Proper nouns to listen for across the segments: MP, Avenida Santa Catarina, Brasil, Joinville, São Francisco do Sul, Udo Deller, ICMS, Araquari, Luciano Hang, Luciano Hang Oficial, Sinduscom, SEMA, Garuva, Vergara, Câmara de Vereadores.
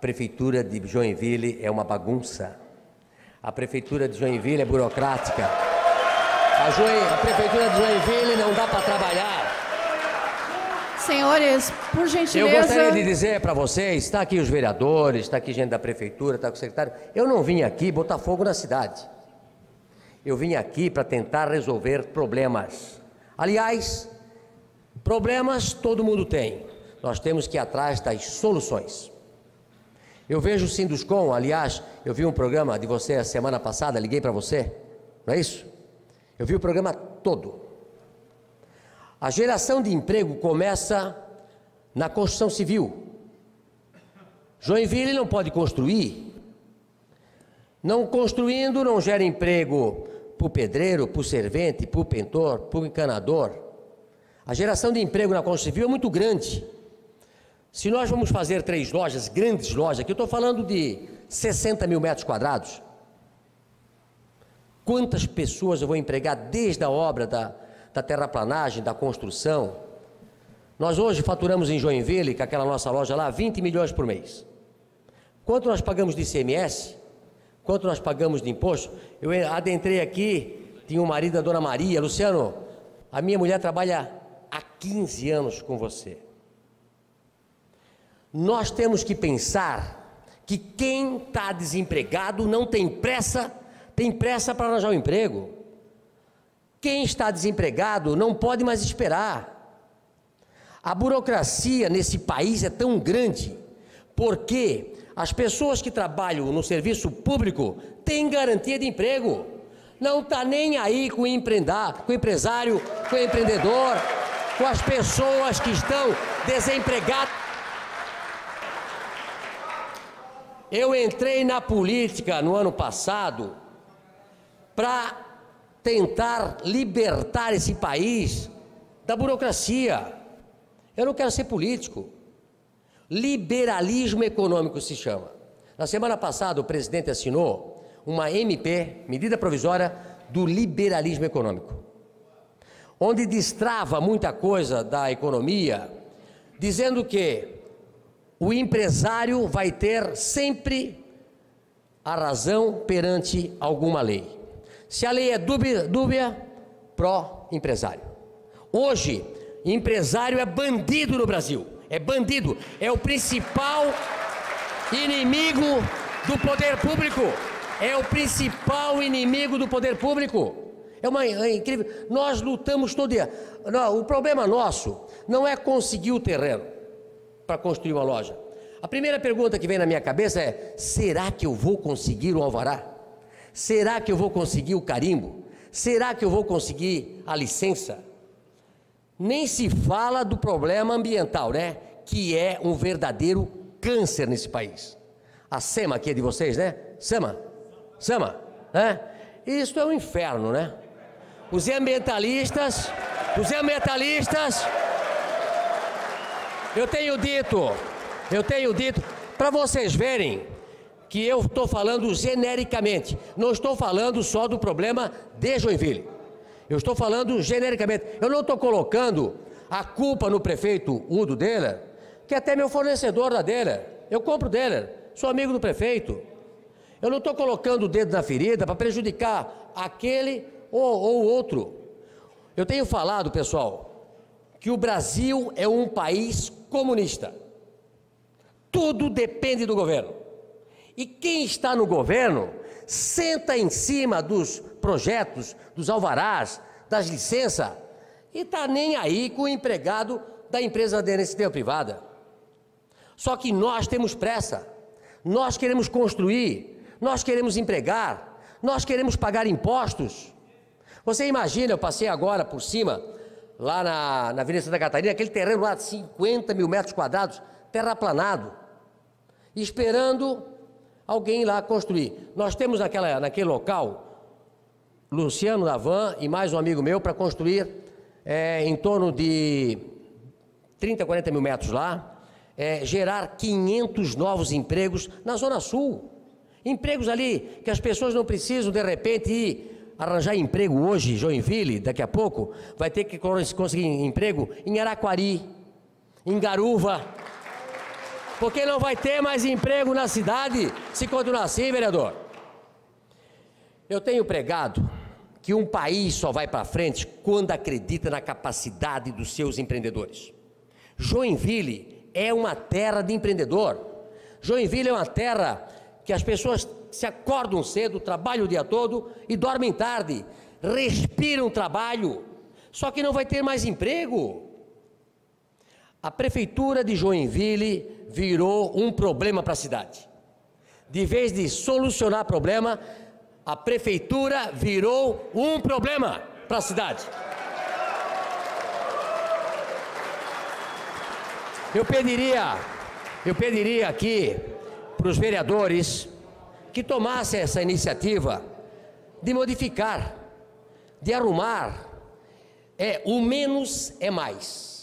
Prefeitura de Joinville é uma bagunça. A Prefeitura de Joinville é burocrática. A Prefeitura de Joinville não dá para trabalhar. Senhores, por gentileza... Eu gostaria de dizer para vocês, está aqui os vereadores, está aqui gente da Prefeitura, está aqui o secretário. Eu não vim aqui botar fogo na cidade. Eu vim aqui para tentar resolver problemas. Aliás, problemas todo mundo tem. Nós temos que ir atrás das soluções. Eu vejo o Sinduscom, aliás, eu vi um programa de você a semana passada, liguei para você, não é isso? Eu vi o programa todo. A geração de emprego começa na construção civil. Joinville não pode construir. Não construindo, não gera emprego para o pedreiro, para o servente, para o pintor, para o encanador. A geração de emprego na construção civil é muito grande. Se nós vamos fazer 3 lojas, grandes lojas, que eu estou falando de 60 mil metros quadrados, quantas pessoas eu vou empregar desde a obra da terraplanagem, da construção? Nós hoje faturamos em Joinville, com aquela nossa loja lá, 20 milhões por mês. Quanto nós pagamos de ICMS? Quanto nós pagamos de imposto? Eu adentrei aqui, tinha um marido da Dona Maria. Luciano, a minha mulher trabalha há 15 anos com você. Nós temos que pensar que quem está desempregado não tem pressa para arranjar um emprego. Quem está desempregado não pode mais esperar. A burocracia nesse país é tão grande, porque as pessoas que trabalham no serviço público têm garantia de emprego. Não está nem aí com o empresário, com o empreendedor, com as pessoas que estão desempregadas. Eu entrei na política no ano passado para tentar libertar esse país da burocracia. Eu não quero ser político. Liberalismo econômico se chama. Na semana passada, o presidente assinou uma MP, medida provisória, do liberalismo econômico, onde destrava muita coisa da economia, dizendo que o empresário vai ter sempre a razão perante alguma lei. Se a lei é dúbia, pró-empresário. Hoje, empresário é bandido no Brasil. É bandido. É o principal inimigo do poder público. É o principal inimigo do poder público. É incrível. Nós lutamos todo dia. O problema nosso não é conseguir o terreno para construir uma loja. A primeira pergunta que vem na minha cabeça é: será que eu vou conseguir o alvará? Será que eu vou conseguir o carimbo? Será que eu vou conseguir a licença? Nem se fala do problema ambiental, né? Que é um verdadeiro câncer nesse país. A SEMA aqui é de vocês, né? SEMA, né? Isso é um inferno, né? Os ambientalistas... Eu tenho dito, para vocês verem que eu estou falando genericamente, não estou falando só do problema de Joinville, eu estou falando genericamente, eu não estou colocando a culpa no prefeito Udo Deller, que é até meu fornecedor da Deller, eu compro Deller, sou amigo do prefeito, eu não estou colocando o dedo na ferida para prejudicar aquele ou outro. Eu tenho falado, pessoal, que o Brasil é um país comunista. Tudo depende do governo. E quem está no governo senta em cima dos projetos, dos alvarás, das licenças, e está nem aí com o empregado da empresa de iniciativa privada. Só que nós temos pressa. Nós queremos construir, nós queremos empregar, nós queremos pagar impostos. Você imagina, eu passei agora por cima, lá na Avenida Santa Catarina, aquele terreno lá de 50 mil metros quadrados, terraplanado, esperando alguém lá construir. Nós temos naquele local, Luciano Hang e mais um amigo meu, para construir em torno de 30, 40 mil metros lá, gerar 500 novos empregos na Zona Sul. Empregos ali que as pessoas não precisam, de repente, ir arranjar emprego hoje, Joinville, daqui a pouco, vai ter que conseguir emprego em Araquari, em Garuva, porque não vai ter mais emprego na cidade se continuar assim, vereador. Eu tenho pregado que um país só vai para frente quando acredita na capacidade dos seus empreendedores. Joinville é uma terra de empreendedor. Joinville é uma terra que as pessoas se acordam cedo, trabalham o dia todo e dormem tarde, respiram trabalho, só que não vai ter mais emprego. A prefeitura de Joinville virou um problema para a cidade. De vez de solucionar problema, a prefeitura virou um problema para a cidade. Eu pediria aqui para os vereadores que tomassem essa iniciativa de modificar, de arrumar. O menos é mais.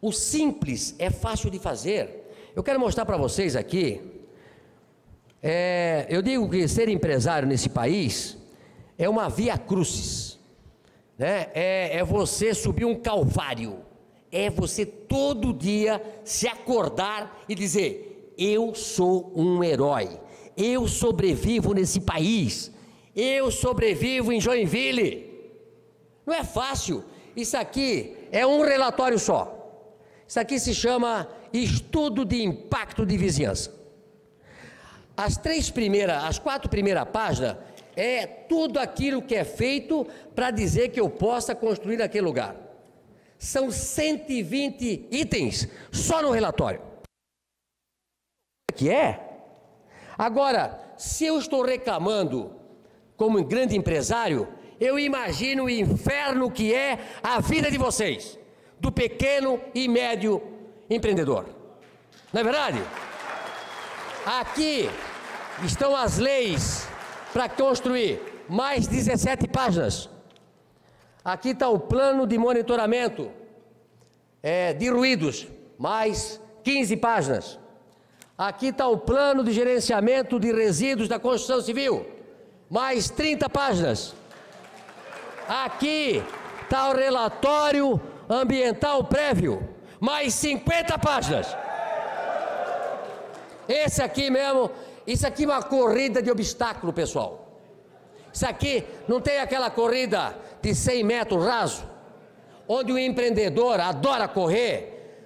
O simples é fácil de fazer. Eu quero mostrar para vocês aqui. Eu digo que ser empresário nesse país é uma via crucis, né? É você subir um calvário. É você todo dia se acordar e dizer: eu sou um herói. Eu sobrevivo nesse país. Eu sobrevivo em Joinville. Não é fácil. Isso aqui é um relatório só. Isso aqui se chama Estudo de Impacto de Vizinhança. As quatro primeiras páginas é tudo aquilo que é feito para dizer que eu possa construir aquele lugar. São 120 itens só no relatório. Agora, se eu estou reclamando como um grande empresário, eu imagino o inferno que é a vida de vocês, do pequeno e médio empreendedor. Não é verdade? Aqui estão as leis para construir, mais 17 páginas. Aqui está o plano de monitoramento de ruídos, mais 15 páginas. Aqui está o plano de gerenciamento de resíduos da construção civil, mais 30 páginas. Aqui está o relatório ambiental prévio, mais 50 páginas. Esse aqui mesmo, isso aqui é uma corrida de obstáculo, pessoal. Isso aqui não tem aquela corrida de 100 metros raso, onde o empreendedor adora correr,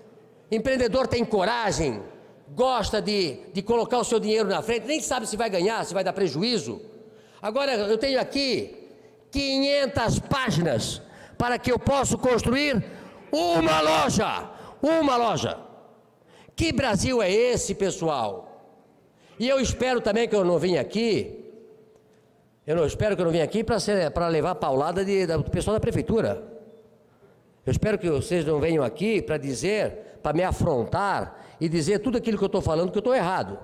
empreendedor tem coragem, gosta de colocar o seu dinheiro na frente, nem sabe se vai ganhar, se vai dar prejuízo. Agora, eu tenho aqui 500 páginas para que eu possa construir uma loja, Que Brasil é esse, pessoal? E eu espero também que eu não vim aqui, para levar paulada do pessoal da prefeitura. Eu espero que vocês não venham aqui para dizer, para me afrontar e dizer tudo aquilo que eu estou falando, que eu estou errado.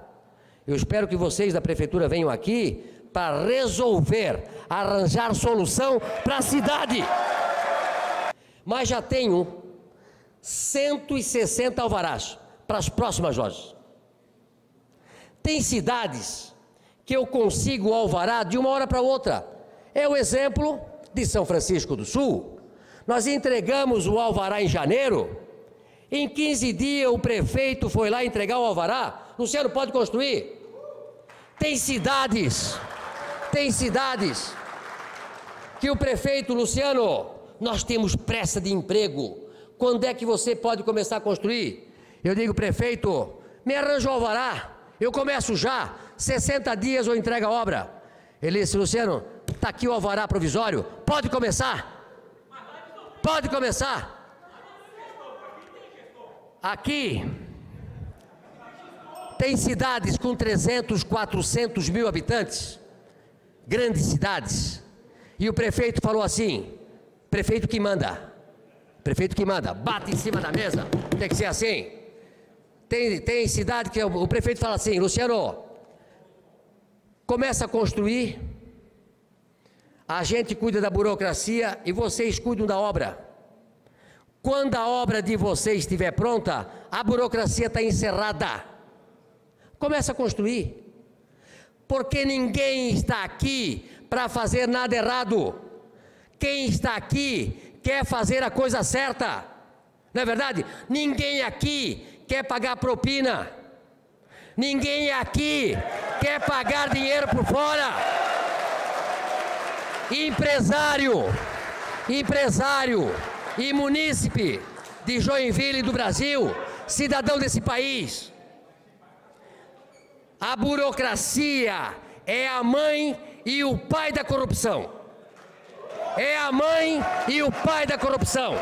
Eu espero que vocês da prefeitura venham aqui para resolver, arranjar solução para a cidade. Mas já tenho 160 alvarás para as próximas lojas. Tem cidades que eu consigo alvará de uma hora para outra. É o exemplo de São Francisco do Sul. Nós entregamos o alvará em janeiro. Em 15 dias o prefeito foi lá entregar o alvará. Luciano, pode construir. Tem cidades que o prefeito Luciano... Nós temos pressa de emprego. Quando é que você pode começar a construir? Eu digo, prefeito, me arranja o alvará. Eu começo já. 60 dias eu entrego a obra. Ele disse, Luciano, está aqui o alvará provisório. Pode começar. Pode começar. Aqui tem cidades com 300, 400 mil habitantes. Grandes cidades. E o prefeito falou assim... Prefeito que manda, bate em cima da mesa, tem que ser assim. Tem cidade que o prefeito fala assim, Luciano, começa a construir, a gente cuida da burocracia e vocês cuidam da obra. Quando a obra de vocês estiver pronta, a burocracia está encerrada. Começa a construir, porque ninguém está aqui para fazer nada errado. Quem está aqui quer fazer a coisa certa, não é verdade? Ninguém aqui quer pagar propina. Ninguém aqui quer pagar dinheiro por fora. Empresário e munícipe de Joinville e do Brasil, cidadão desse país. A burocracia é a mãe e o pai da corrupção. É a mãe e o pai da corrupção.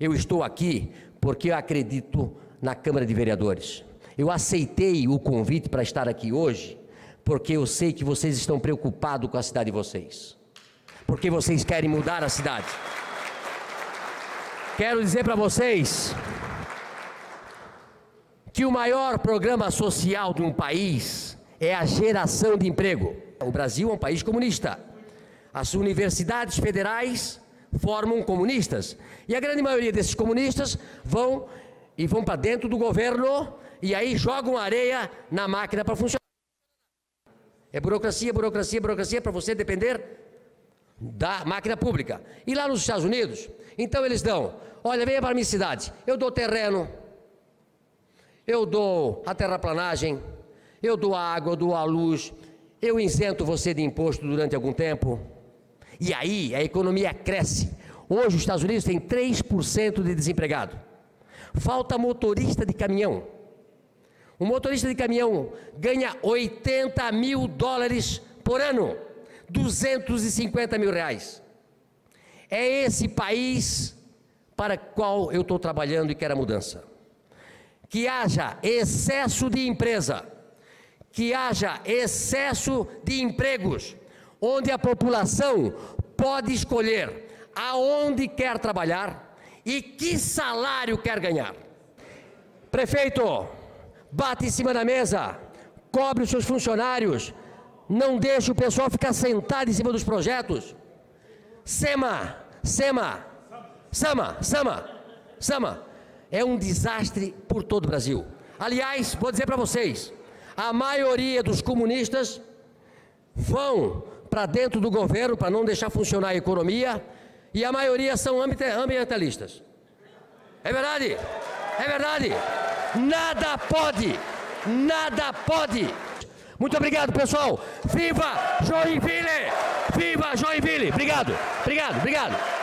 Eu estou aqui porque eu acredito na Câmara de Vereadores. Eu aceitei o convite para estar aqui hoje porque eu sei que vocês estão preocupados com a cidade de vocês. Porque vocês querem mudar a cidade. Quero dizer para vocês que o maior programa social de um país é a geração de emprego. O Brasil é um país comunista. As universidades federais formam comunistas. E a grande maioria desses comunistas vão para dentro do governo e aí jogam areia na máquina para funcionar. É burocracia, burocracia, burocracia para você depender da máquina pública. E lá nos Estados Unidos, então eles dão, olha, venha para a minha cidade, eu dou terreno, eu dou a terraplanagem, eu dou a água, eu dou a luz, eu isento você de imposto durante algum tempo. E aí a economia cresce. Hoje os Estados Unidos tem 3% de desempregado. Falta motorista de caminhão. Um motorista de caminhão ganha US$80 mil por ano. R$250 mil. É esse país para qual eu estou trabalhando e quero a mudança. Que haja excesso de empresa, que haja excesso de empregos, onde a população pode escolher aonde quer trabalhar e que salário quer ganhar. Prefeito, bate em cima da mesa, cobre os seus funcionários, não deixe o pessoal ficar sentado em cima dos projetos. SEMA é um desastre por todo o Brasil. Aliás, vou dizer para vocês, a maioria dos comunistas vão para dentro do governo para não deixar funcionar a economia e a maioria são ambientalistas. É verdade? É verdade. Nada pode. Nada pode. Muito obrigado, pessoal. Viva Joinville! Viva Joinville! Obrigado, obrigado, obrigado.